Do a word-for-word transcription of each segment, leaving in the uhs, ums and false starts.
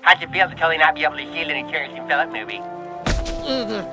How'd you feel to totally not be able to shield any tears in Philip movie? Mm-hmm.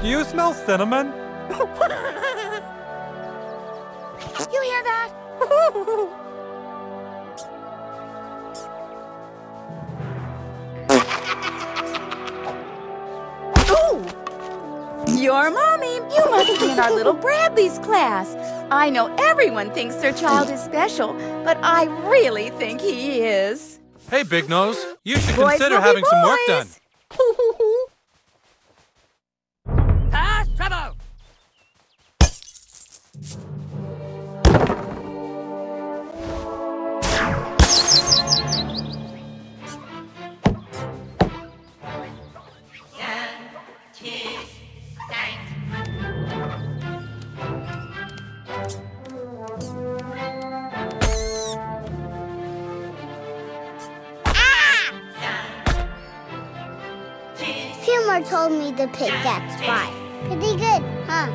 Do you smell cinnamon? You hear that? Ooh! Your mommy! You must be in our little Bradley's class. I know everyone thinks their child is special, but I really think he is. Hey, Big Nose. You should boys consider having boys. some work done. Seymour told me to pick that spot. Pretty good, huh?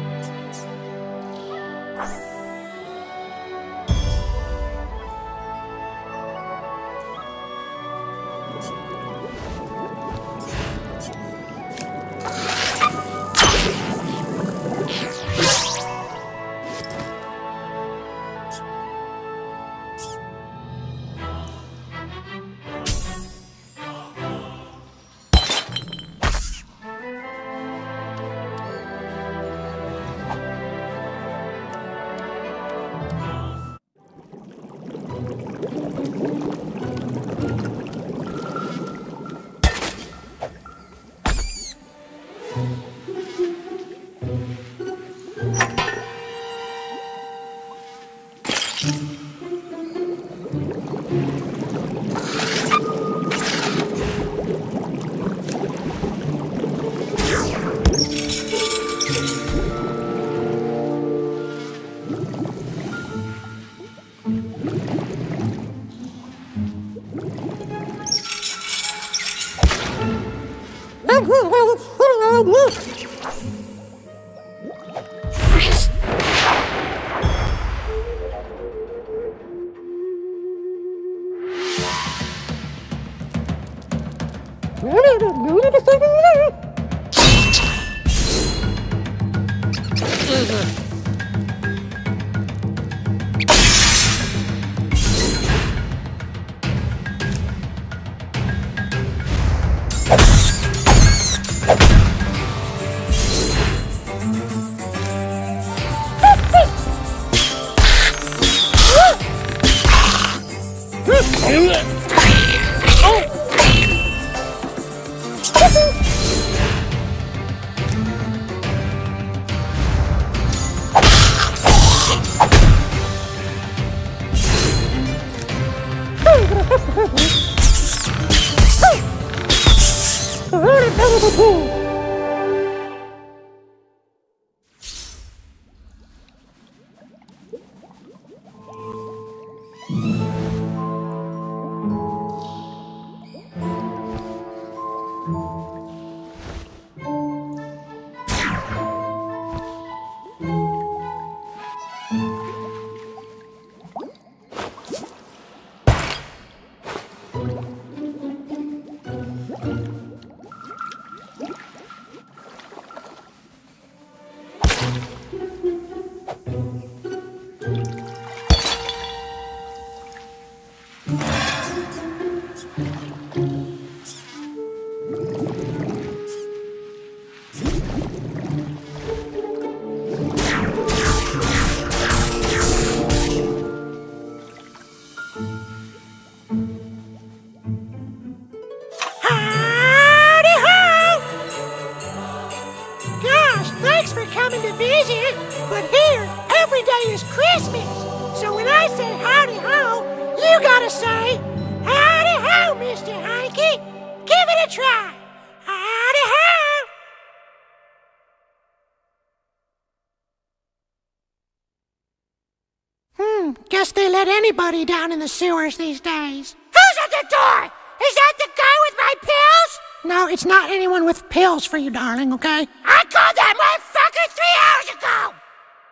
Hmm, guess they let anybody down in the sewers these days. Who's at the door? Is that the guy with my pills? No, it's not anyone with pills for you, darling, okay? I called that motherfucker three hours ago!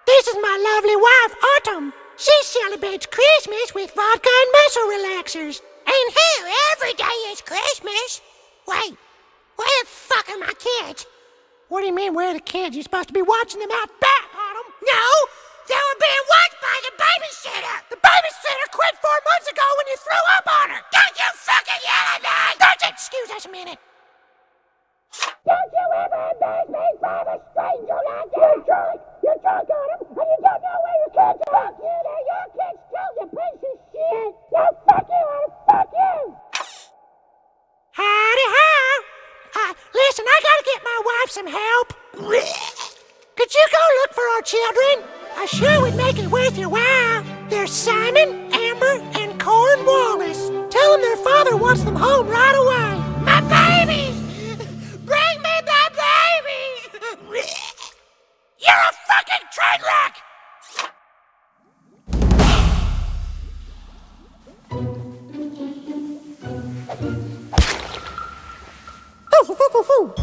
This is my lovely wife, Autumn. She celebrates Christmas with vodka and muscle relaxers. And here, every day is Christmas. Wait, where the fuck are my kids? What do you mean, where are the kids? You're supposed to be watching them out back, Autumn. No, they were being watched by the babysitter. The babysitter quit four months ago when you threw up on her. Don't you fucking yell at me! Don't you excuse us a minute. Don't you ever embarrass me from a stranger like that. You're drunk. You're drunk, Autumn, and you don't know where your kids are. Fuck you, they're your kids too, you piece of shit. No, fuck you, Autumn, fuck you. Howdy, how? Uh, listen, I gotta get my wife some help. Could you go look for our children? I sure would make it worth your while. They're Simon, Amber, and Corn Wallace. Tell them their father wants them home right away. My babies! Bring me my babies! You're a fucking train wreck! Ooh, ooh, ooh, ooh.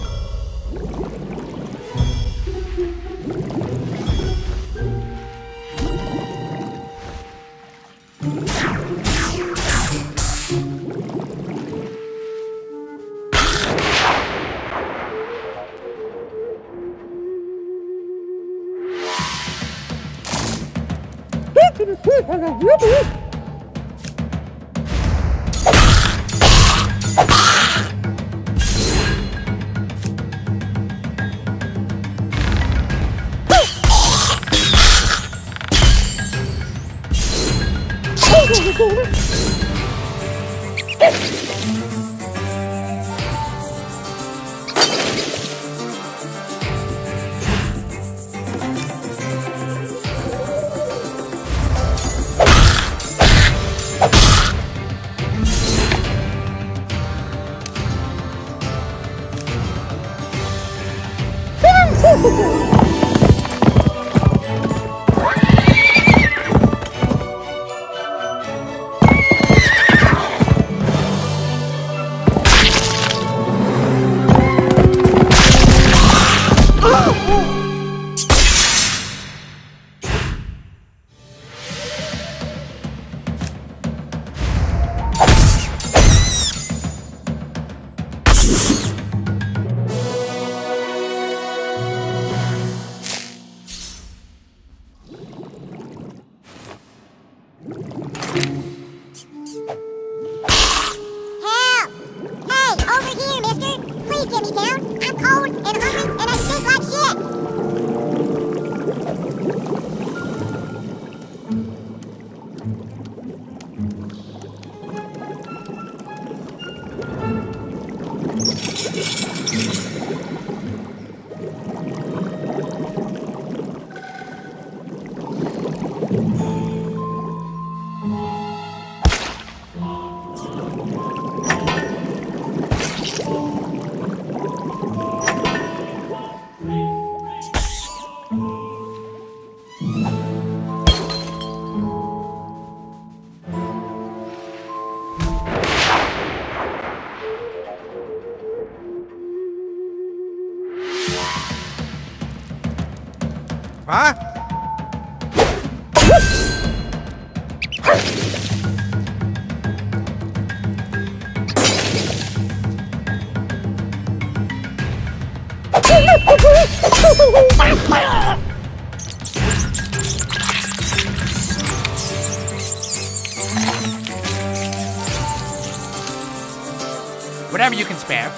Whatever you can spare.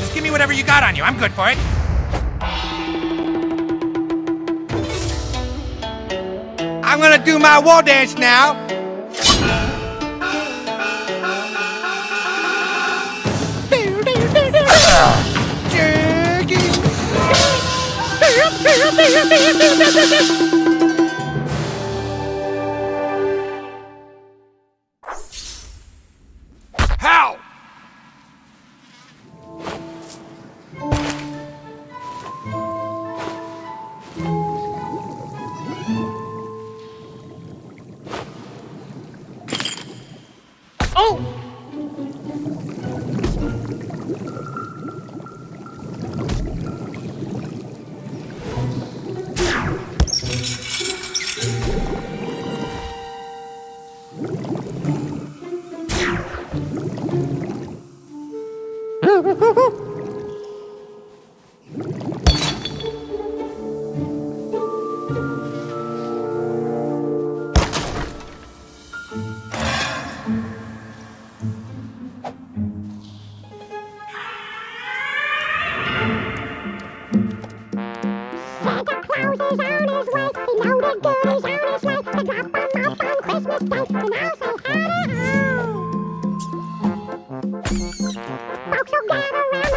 Just give me whatever you got on you. I'm good for it. I'm gonna do my war dance now. How? Oh!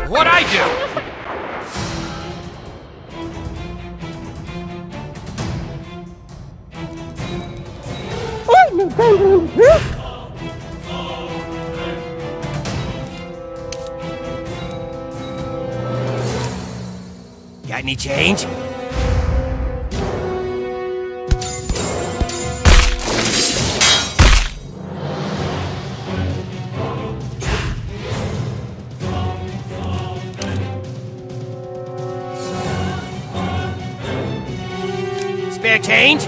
What I do? Got any change? Spare change?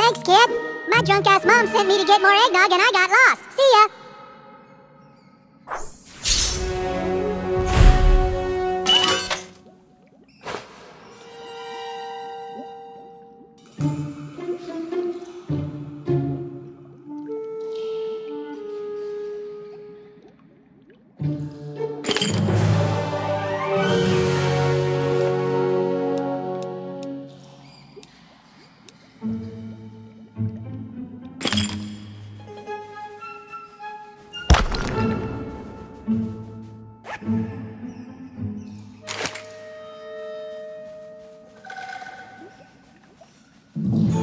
Thanks, kid. My drunk-ass mom sent me to get more eggnog and I got lost. See ya. You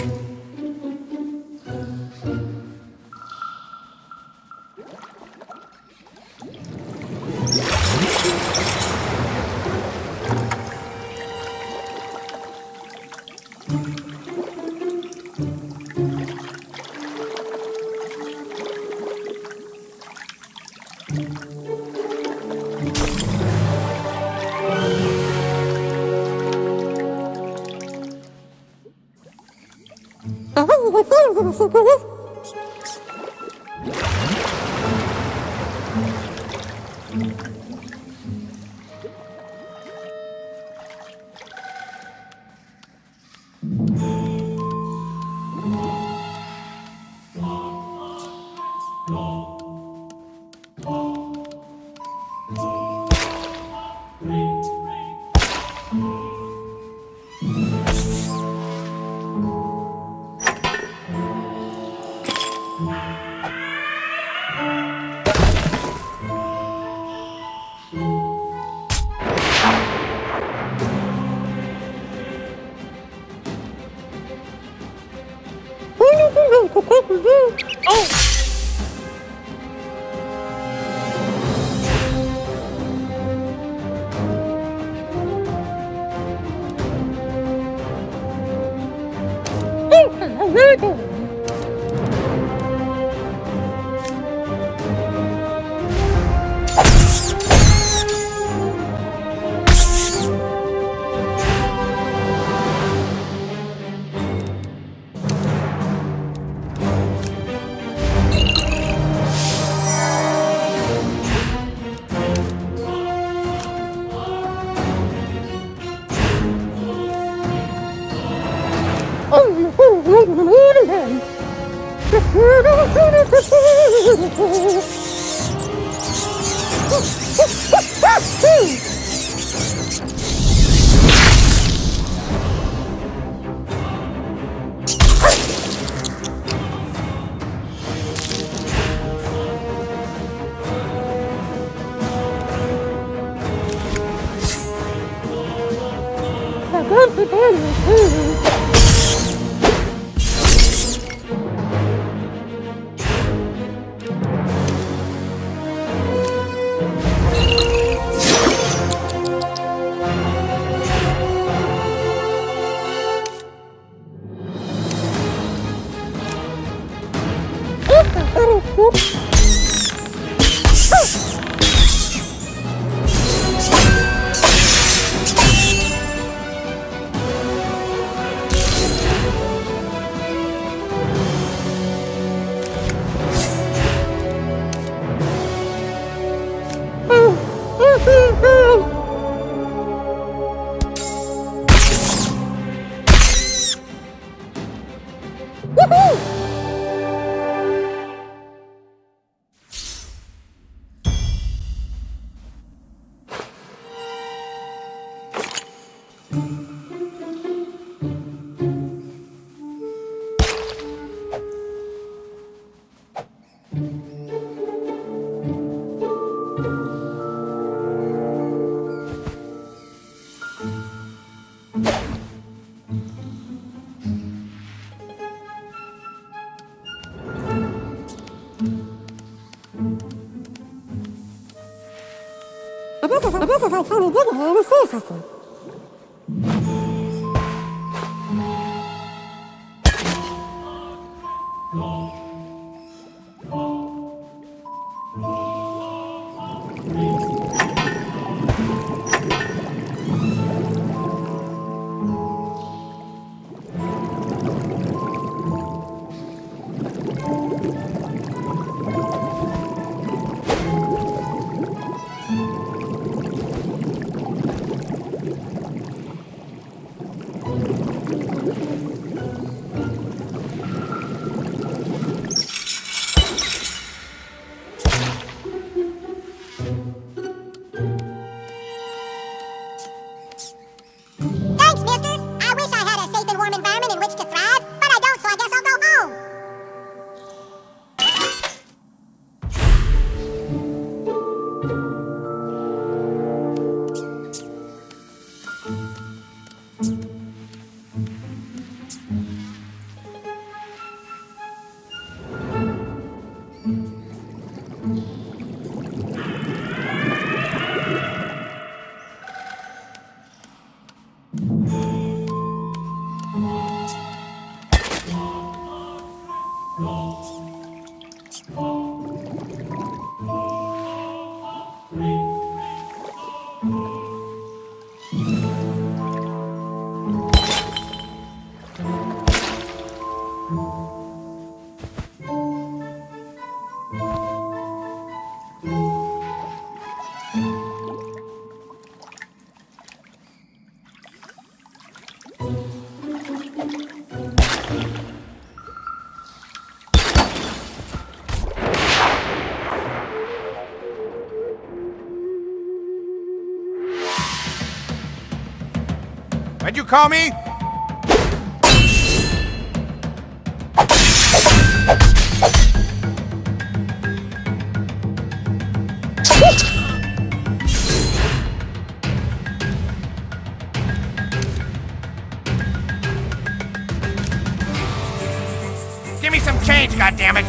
I Did you call me? Give me some change, goddammit!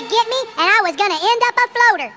gonna get me, and I was gonna end up a floater.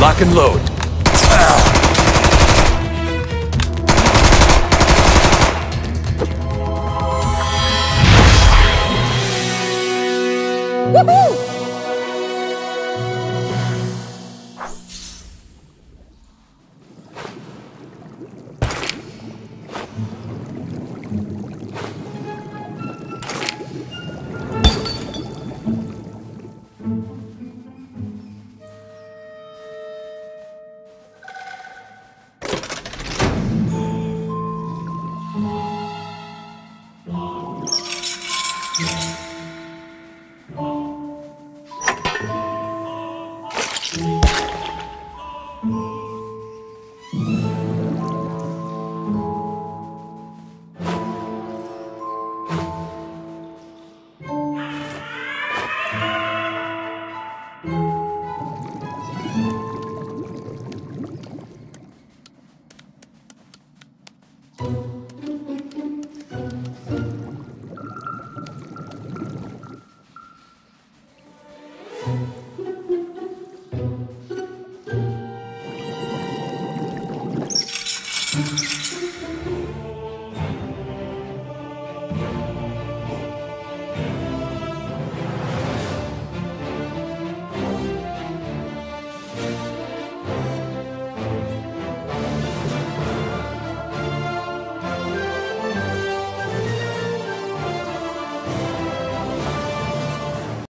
Lock and load. Woohoo!